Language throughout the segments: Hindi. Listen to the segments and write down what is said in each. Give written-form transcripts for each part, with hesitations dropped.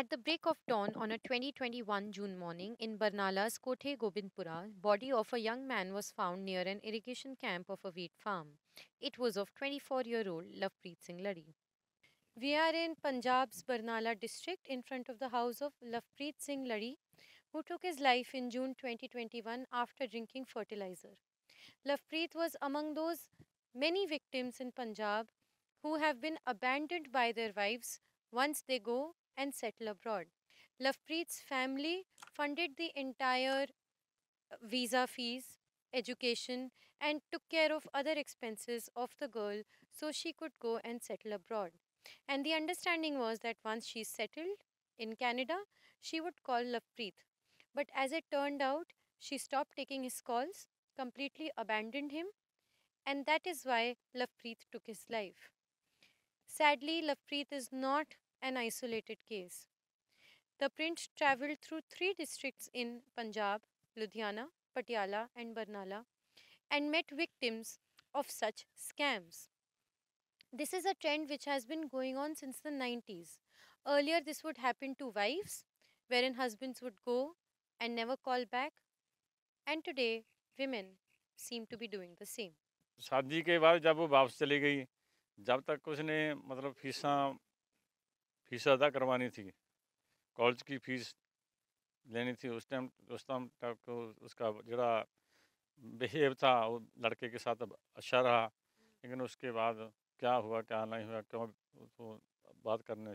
At the break of dawn on a 2021 June morning in Barnala's Kothe Gobindpura, body of a young man was found near an irrigation camp of a wheat farm. It was of 24-year-old Lovepreet Singh Laddi. We are in Punjab's Barnala district in front of the house of Lovepreet Singh Laddi, who took his life in June 2021 after drinking fertilizer. Lovepreet was among those many victims in Punjab who have been abandoned by their wives once they go and settle abroad. Lovepreet's family funded the entire visa fees, education, and took care of other expenses of the girl so she could go and settle abroad. And the understanding was that once she settled in Canada, she would call Lovepreet. But as it turned out, she stopped taking his calls, completely abandoned him, and that is why Lovepreet took his life. Sadly, Lovepreet is not an isolated case. ThePrint travelled through 3 districts in Punjab, Ludhiana, Patiala and Barnala, and met victims of such scams. This is a trend which has been going on since the 90s. Earlier, this would happen to wives, wherein husbands would go and never call back. And today, women seem to be doing the same. शादी के बाद जब वो वापस चली गई, जब तक उसने मतलब फीस अदा करवानी थी, कॉलेज की फीस लेनी थी, उस टाइम तक उसका जरा बिहेव था वो लड़के के साथ अच्छा रहा, लेकिन उसके बाद क्या हुआ क्या नहीं हुआ क्यों तो बात करने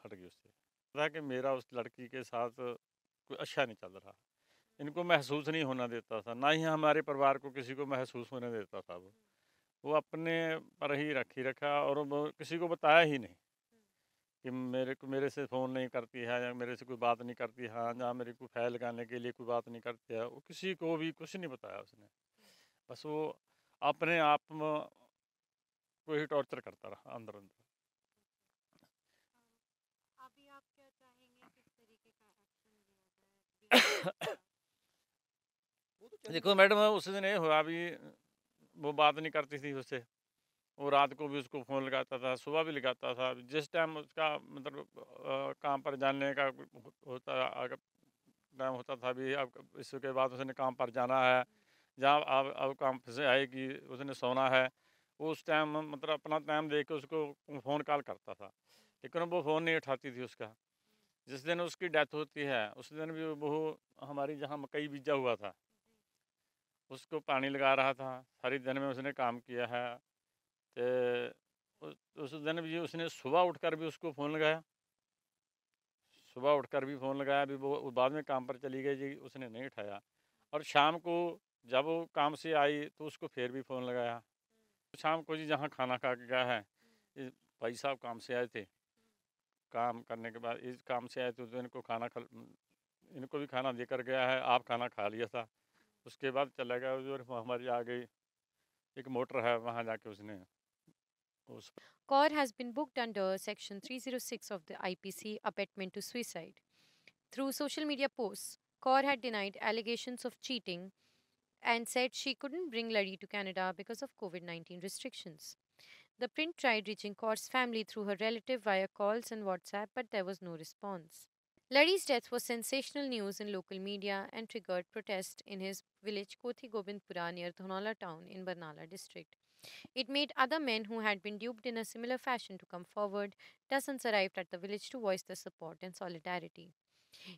हट गई उससे। था कि मेरा उस लड़की के साथ कोई अच्छा नहीं चल रहा, इनको महसूस नहीं होना देता था, ना ही हमारे परिवार को किसी को महसूस होने देता था। वो अपने पर ही रखा और वो किसी को बताया ही नहीं कि मेरे से फ़ोन नहीं करती है या मेरे से कोई बात नहीं करती है या मेरे को फाइल लगाने के लिए कोई बात नहीं करती है। वो किसी को भी कुछ नहीं बताया उसने, बस वो अपने आप को ही टॉर्चर करता रहा अंदर अंदर। अभी आप क्या चाहेंगे, किस तरीके का एक्शन? देखो मैडम, उस दिन ये हुआ, अभी वो बात नहीं करती थी उससे, वो रात को भी उसको फ़ोन लगाता था, सुबह भी लगाता था। जिस टाइम उसका मतलब काम पर जाने का टाइम होता था भी अब इसके बाद उसने काम पर जाना है, जहाँ अब काम से आएगी उसने सोना है, वो उस टाइम मतलब अपना टाइम दे के उसको फ़ोन कॉल करता था, लेकिन वो फ़ोन नहीं उठाती थी उसका। जिस दिन उसकी डेथ होती है उस दिन भी वो हमारी जहाँ मकई बीजा हुआ था उसको पानी लगा रहा था, सारी दिन में उसने काम किया है। तो उस दिन भी उसने सुबह उठकर भी उसको फ़ोन लगाया, भी वो बाद में काम पर चली गई जी, उसने नहीं उठाया। और शाम को जब वो काम से आई तो उसको फिर भी फ़ोन लगाया। शाम को जी जहाँ खाना खा के गया है, भाई साहब काम से आए थे, काम करने के बाद इस काम से आए थे तो इनको भी खाना देकर गया है, आप खाना खा लिया था। उसके बाद चला गया, हमारी आ गई एक मोटर है वहाँ जाके उसने Call has been booked under section 306 of the IPC, abetment to suicide. Through social media posts, Call had denied allegations of cheating and said she couldn't bring Laddi to Canada because of COVID-19 restrictions. The print tried reaching Call's family through her relative via calls and WhatsApp, but there was no response. Laddi's death was sensational news in local media and triggered protests in his village Kothe Gobindpura near Thonabala town in Barnala district. It made other men who had been duped in a similar fashion to come forward. Dozens arrived at the village to voice their support and solidarity.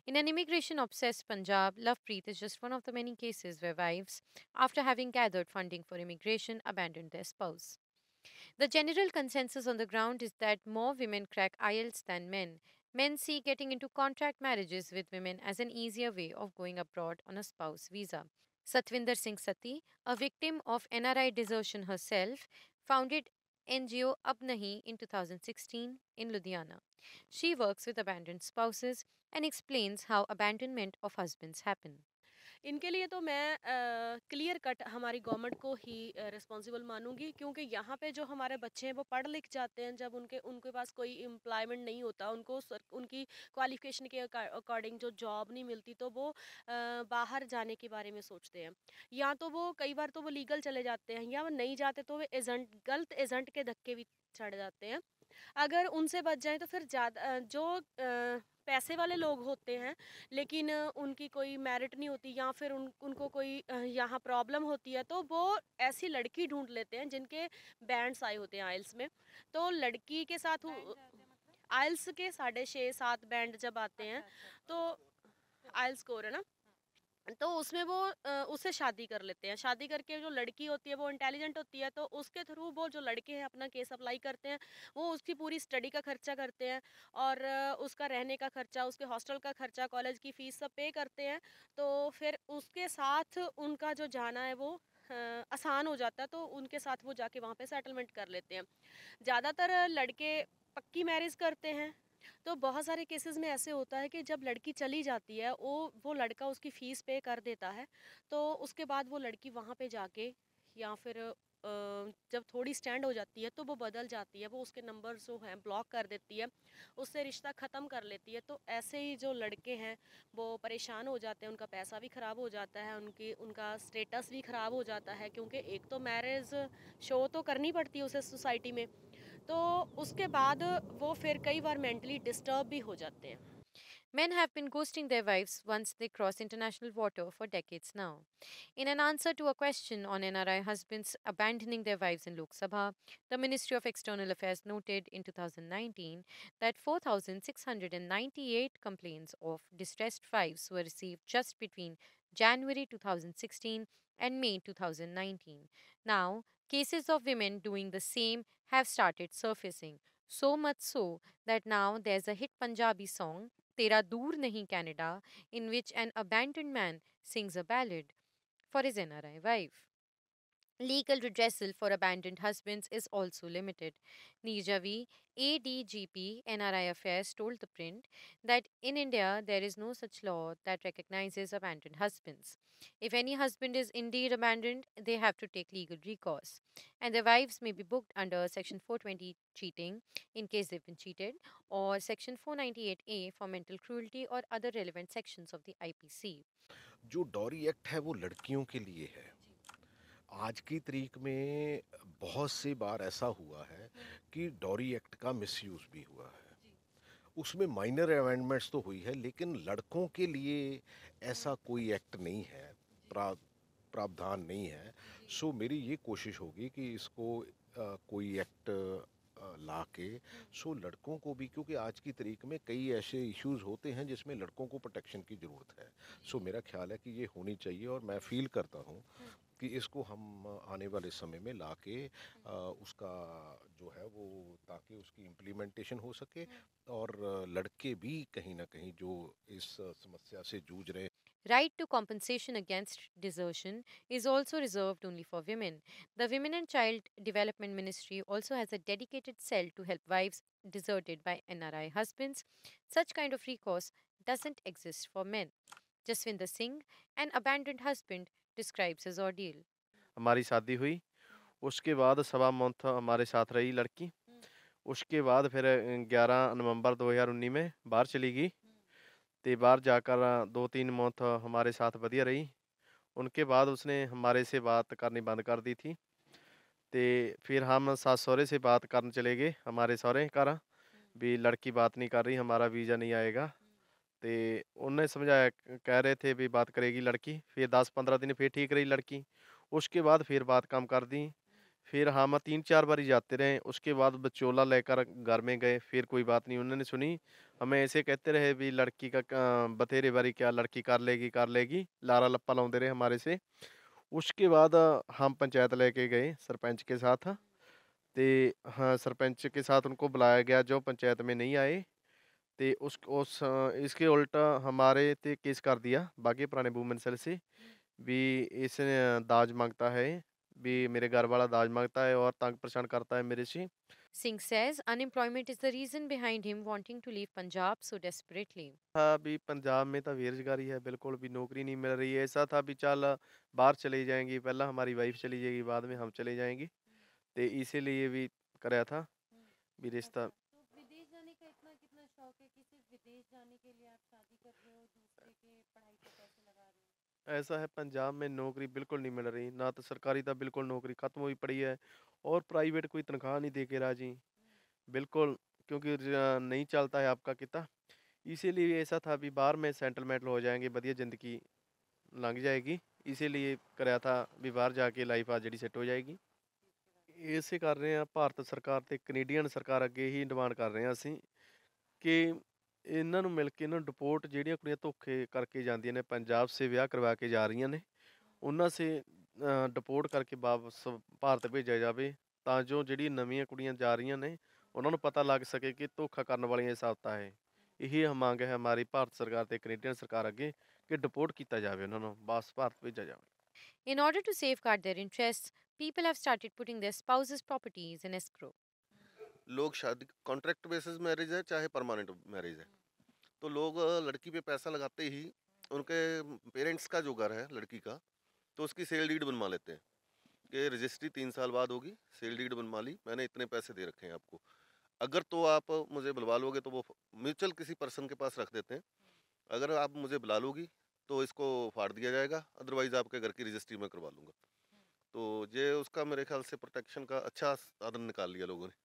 In an immigration-obsessed Punjab, Lovepreet is just one of the many cases where wives, after having gathered funding for immigration, abandoned their spouse. The general consensus on the ground is that more women crack IELTS than men. Men see getting into contract marriages with women as an easier way of going abroad on a spouse visa. Satwinder Singh Satti, a victim of NRI desertion herself, founded NGO Ab Nahi in 2016 in Ludhiana. She works with abandoned spouses and explains how abandonment of husbands happen. इनके लिए तो मैं क्लियर कट हमारी गवर्नमेंट को ही रिस्पॉन्सिबल मानूंगी, क्योंकि यहाँ पे जो हमारे बच्चे हैं वो पढ़ लिख जाते हैं, जब उनके पास कोई एम्प्लॉयमेंट नहीं होता, उनको उनकी क्वालिफिकेशन के अकॉर्डिंग जो जॉब नहीं मिलती तो वो बाहर जाने के बारे में सोचते हैं। या तो वो कई बार तो वो लीगल चले जाते हैं, या वो नहीं जाते तो वे एजेंट गलत एजेंट के धक्के भी चढ़ जाते हैं। अगर उनसे बच जाएं तो फिर ज़्यादा जो पैसे वाले लोग होते हैं लेकिन उनकी कोई मेरिट नहीं होती या फिर उनको कोई यहाँ प्रॉब्लम होती है तो वो ऐसी लड़की ढूंढ लेते हैं जिनके बैंड्स आए होते हैं आइल्स में। तो लड़की के साथ आइल्स के 6.5-7 बैंड जब आते हैं तो आइल्स स्कोर है ना, तो उसमें वो उससे शादी कर लेते हैं। शादी करके जो लड़की होती है वो इंटेलिजेंट होती है तो उसके थ्रू वो जो लड़के हैं अपना केस अप्लाई करते हैं, वो उसकी पूरी स्टडी का खर्चा करते हैं और उसका रहने का खर्चा, उसके हॉस्टल का खर्चा, कॉलेज की फ़ीस सब पे करते हैं। तो फिर उसके साथ उनका जो जाना है वो आसान हो जाता है, तो उनके साथ वो जाके वहाँ पर सेटलमेंट कर लेते हैं। ज़्यादातर लड़के पक्की मैरिज करते हैं। तो बहुत सारे केसेस में ऐसे होता है कि जब लड़की चली जाती है वो लड़का उसकी फ़ीस पे कर देता है, तो उसके बाद वो लड़की वहाँ पे जाके या फिर जब थोड़ी स्टैंड हो जाती है तो वो बदल जाती है, वो उसके नंबर जो हैं ब्लॉक कर देती है, उससे रिश्ता ख़त्म कर लेती है। तो ऐसे ही जो लड़के हैं वो परेशान हो जाते हैं, उनका पैसा भी ख़राब हो जाता है, उनका स्टेटस भी ख़राब हो जाता है, क्योंकि एक तो मैरिज शो तो करनी पड़ती है उसे सोसाइटी में, तो उसके बाद वो फिर कई बार मेंटली डिस्टर्ब भी हो जाते हैं। Men have been ghosting their wives once they cross international water for decades now. In an answer to a question on NRI husbands abandoning their wives in Lok Sabha, the Ministry of External Affairs noted in 2019 that 4,698 complaints of distressed wives were received just between January 2016 and May 2019. Now, cases of women doing the same have started surfacing, so much so that now there's a hit Punjabi song, Tera Dur Nahi Canada, in which an abandoned man sings a ballad for his NRI wife. Legal redressal for abandoned husbands is also limited. Nijavi, ADGP, NRI Affairs, told The Print that in India there is no such law that recognizes abandoned husbands. If any husband is indeed abandoned, they have to take legal recourse. And their wives may be booked under Section 420 cheating in case they've been cheated, or Section 498A for mental cruelty or other relevant sections of the IPC. जो डॉरी एक्ट है वो लड़कियों के लिए है। आज की तारीख में बहुत सी बार ऐसा हुआ है कि डॉरी एक्ट का मिसयूज़ भी हुआ है, उसमें माइनर अमेंडमेंट्स तो हुई है, लेकिन लड़कों के लिए ऐसा कोई एक्ट नहीं है, प्रावधान नहीं है। सो मेरी ये कोशिश होगी कि इसको कोई एक्ट ला के लड़कों को भी, क्योंकि आज की तारीख में कई ऐसे इश्यूज़ होते हैं जिसमें लड़कों को प्रोटेक्शन की ज़रूरत है। सो मेरा ख्याल है कि ये होनी चाहिए और मैं फील करता हूँ कि इसको हम आने वाले समय में ला के उसका जो है वो, ताकि उसकी इम्प्लीमेंटेशन हो सके और लड़के भी कहीं ना कहीं जो इस समस्या से जूझ रहे। Right to compensation against desertion is also reserved only for women. The Women and Child Development Ministry also has a dedicated cell to help wives deserted by NRI husbands. Such kind of recourse doesn't exist for men. Jaswinder Singh, an abandoned husband, describes his ordeal. हमारी शादी हुई, उसके बाद 1.25 महीना हमारे साथ रही लड़की, उसके बाद फिर 11 नवंबर 2019 में बाहर चली गई। तो बाहर जाकर 2-3 महीने हमारे साथ बढ़िया रही, उनके बाद उसने हमारे से बात करनी बंद कर दी थी। तो फिर हम सास सौरे से बात करने चले गए, हमारे सौरे करा भी लड़की बात नहीं कर रही, हमारा वीज़ा नहीं आएगा। तो उन्हें समझाया, कह रहे थे भी बात करेगी लड़की। फिर 10-15 दिन फिर ठीक रही लड़की, उसके बाद फिर बात काम कर दी। फिर हम 3-4 बारी जाते रहे, उसके बाद बचोला लेकर घर में गए, फिर कोई बात नहीं उन्होंने सुनी। हमें ऐसे कहते रहे भी लड़की का बथेरे बारी क्या लड़की कर लेगी, लारा लप्पा लाते रहे हमारे से। उसके बाद हम पंचायत लेके गए सरपंच के साथ। तो हाँ, सरपंच के साथ उनको बुलाया गया जो पंचायत में नहीं आए। तो उस इसके उल्टा हमारे ते केस कर दिया बाकी पुराने वूमेन सेल से भी, इसने दाज मांगता है भी, मेरे घर वाला दाज मांगता है और तंग परेशान करता है मेरे से। Singh says unemployment is the reason behind him wanting to leave Punjab so desperately. हाँ भी, पंजाब में तो बेरोजगारी है, बिल्कुल भी नौकरी नहीं मिल रही है। ऐसा था भी चल बाहर चले जाएंगे, पहला हमारी वाइफ चली जाएगी, बाद में हम चले जाएंगे, तो इसीलिए भी कराया था भी रिश्ता। ऐसा है पंजाब में नौकरी बिल्कुल नहीं मिल रही, ना तो सरकारी, तो बिल्कुल नौकरी खत्म हुई पड़ी है और प्राइवेट कोई तनख्वाह नहीं दे के राजी बिल्कुल, क्योंकि नहीं चलता है आपका किता, इसीलिए ऐसा था भी बाहर में सेटलमेंट हो जाएंगे, बढ़िया ज़िंदगी लंघ जाएगी, इसीलिए कराया था भी बाहर जाके लाइफ आज जी सैट हो जाएगी। इसे कर रहे हैं भारत सरकार तो कनेडियन सरकार अगे ही डिमांड कर रहे हैं असी कि इन्हों मिल के इन्हों डिपोर्ट जोड़िया कुड़ियाँ धोखे करके जाती ने पंजाब से विह करवा के जा रही ने, उन्होंने से डिपोर्ट करके वापस भारत भेजा जाए, तो जो जी नवी कुड़ियाँ जा रही ने उन्होंने पता लग सके कि धोखा करने वाली हिसाबता है। यही मांग है हमारी भारत सरकार तो कनेडियन सरकार अगे कि डिपोर्ट किया जाए, उन्होंने वापस भारत भेजा जाए। In order to safeguard their interests, people have started putting their spouses' properties in escrow. लोग शादी कॉन्ट्रैक्ट बेसिस मैरिज है चाहे परमानेंट मैरिज है, तो लोग लड़की पे पैसा लगाते ही उनके पेरेंट्स का जो घर है लड़की का, तो उसकी सेल डीड बनवा लेते हैं कि रजिस्ट्री 3 साल बाद होगी, सेल डीड बनवा ली, मैंने इतने पैसे दे रखे हैं आपको, अगर तो आप मुझे बुलवा लोगे तो वो म्यूचुअल किसी पर्सन के पास रख देते हैं, अगर आप मुझे बुला लोगी तो इसको फाड़ दिया जाएगा, अदरवाइज आपके घर की रजिस्ट्री में करवा लूँगा। तो ये उसका मेरे ख्याल से प्रोटेक्शन का अच्छा साधन निकाल लिया लोगों ने।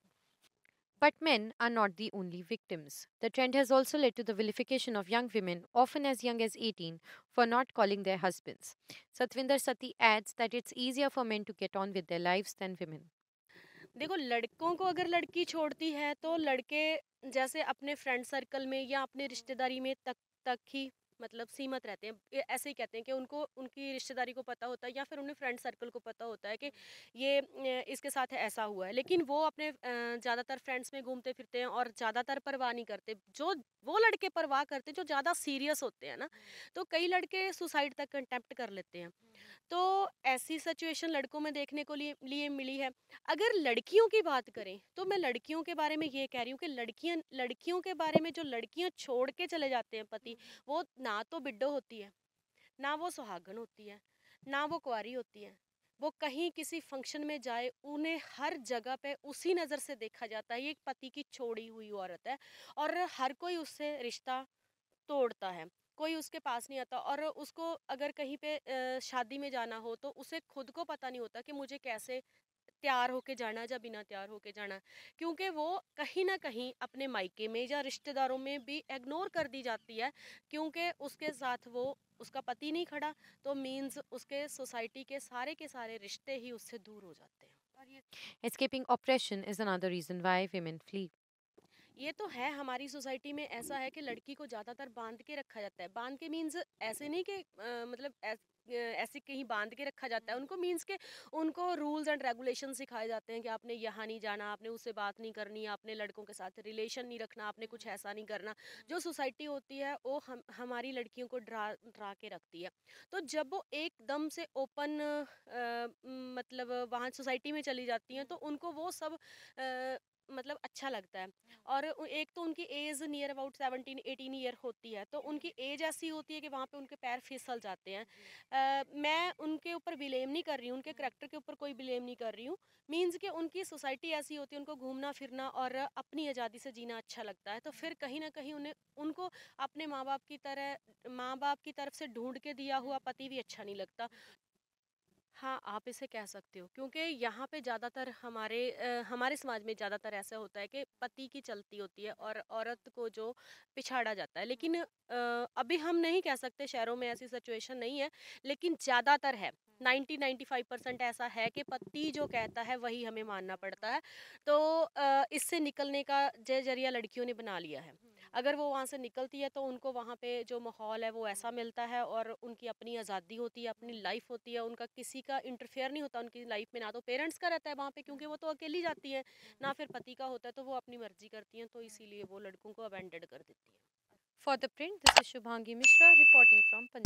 But men are not the only victims. The trend has also led to the vilification of young women, often as young as 18, for not calling their husbands. Satwinder Satti adds that it's easier for men to get on with their lives than women. देखो, लड़कों को अगर लड़की छोड़ती है तो लड़के जैसे अपने फ्रेंड सर्कल में या अपने रिश्तेदारी में तक ही मतलब सीमित रहते हैं, ऐसे ही कहते हैं कि उनको उनकी रिश्तेदारी को पता होता है या फिर उन्हें फ्रेंड सर्कल को पता होता है कि ये इसके साथ ऐसा हुआ है, लेकिन वो अपने ज़्यादातर फ्रेंड्स में घूमते फिरते हैं और ज़्यादातर परवाह नहीं करते। जो वो लड़के परवाह करते जो ज़्यादा सीरियस होते हैं ना, तो कई लड़के सुसाइड तक अटेम्प्ट कर लेते हैं। तो ऐसी सिचुएशन लड़कों में देखने को लिए मिली है। अगर लड़कियों की बात करें तो मैं लड़कियों के बारे में ये कह रही हूँ कि लड़कियों के बारे में जो लड़कियाँ छोड़ के चले जाते हैं पति, वो ना तो बिड्डो होती है, ना वो सुहागन होती है, ना वो कुंवारी होती है। वो कहीं किसी फंक्शन में जाए उन्हें हर जगह पे उसी नज़र से देखा जाता है, ये एक पति की छोड़ी हुई औरत है और हर कोई उससे रिश्ता तोड़ता है, कोई उसके पास नहीं आता। और उसको अगर कहीं पे शादी में जाना हो तो उसे खुद को पता नहीं होता कि मुझे कैसे तैयार होके जाना या बिना तैयार होके जाना, क्योंकि वो कहीं ना कहीं अपने मायके में या रिश्तेदारों में भी इग्नोर कर दी जाती है, क्योंकि उसके साथ वो उसका पति नहीं खड़ा, तो मीन्स उसके सोसाइटी के सारे रिश्ते ही उससे दूर हो जाते हैं। Escaping oppression is another reason why women flee. ये तो है, हमारी सोसाइटी में ऐसा है कि लड़की को ज़्यादातर बांध के रखा जाता है। बांध के मीन्स ऐसे नहीं कि मतलब ऐसे कहीं बांध के रखा जाता है उनको, मीन्स के उनको रूल्स एंड रेगुलेशन सिखाए जाते हैं कि आपने यहाँ नहीं जाना, आपने उससे बात नहीं करनी, आपने लड़कों के साथ रिलेशन नहीं रखना, आपने कुछ ऐसा नहीं करना। जो सोसाइटी होती है वो हमारी लड़कियों को डरा के रखती है। तो जब वो एकदम से ओपन मतलब वहाँ सोसाइटी में चली जाती हैं तो उनको वो सब मतलब अच्छा लगता है। और एक तो उनकी एज नियर अबाउट 17-18 ईयर होती है, तो उनकी एज ऐसी होती है कि वहाँ पे उनके पैर फिसल जाते हैं। मैं उनके ऊपर ब्लेम नहीं कर रही हूँ, उनके करैक्टर के ऊपर कोई ब्लेम नहीं कर रही हूँ, मीन्स कि उनकी सोसाइटी ऐसी होती है, उनको घूमना फिरना और अपनी आज़ादी से जीना अच्छा लगता है। तो फिर कहीं ना कहीं उनको अपने माँ बाप की तरफ से ढूंढ के दिया हुआ पति भी अच्छा नहीं लगता। हाँ, आप इसे कह सकते हो, क्योंकि यहाँ पे ज़्यादातर हमारे समाज में ज़्यादातर ऐसा होता है कि पति की चलती होती है और औरत को जो पिछाड़ा जाता है। लेकिन अभी हम नहीं कह सकते शहरों में ऐसी सिचुएशन नहीं है, लेकिन ज़्यादातर है, 90-95% ऐसा है कि पति जो कहता है वही हमें मानना पड़ता है। तो इससे निकलने का जरिया लड़कियों ने बना लिया है। अगर वो वहाँ से निकलती है तो उनको वहाँ पे जो माहौल है वो ऐसा मिलता है और उनकी अपनी आज़ादी होती है, अपनी लाइफ होती है, उनका किसी का इंटरफेयर नहीं होता उनकी लाइफ में, ना तो पेरेंट्स का रहता है वहाँ पे क्योंकि वो तो अकेली जाती है, ना फिर पति का होता है, तो वो अपनी मर्जी करती हैं, तो इसीलिए वो लड़कों को अबेंडेड कर देती है। For the Print, this is Shubhangi Mishra reporting from Punjab.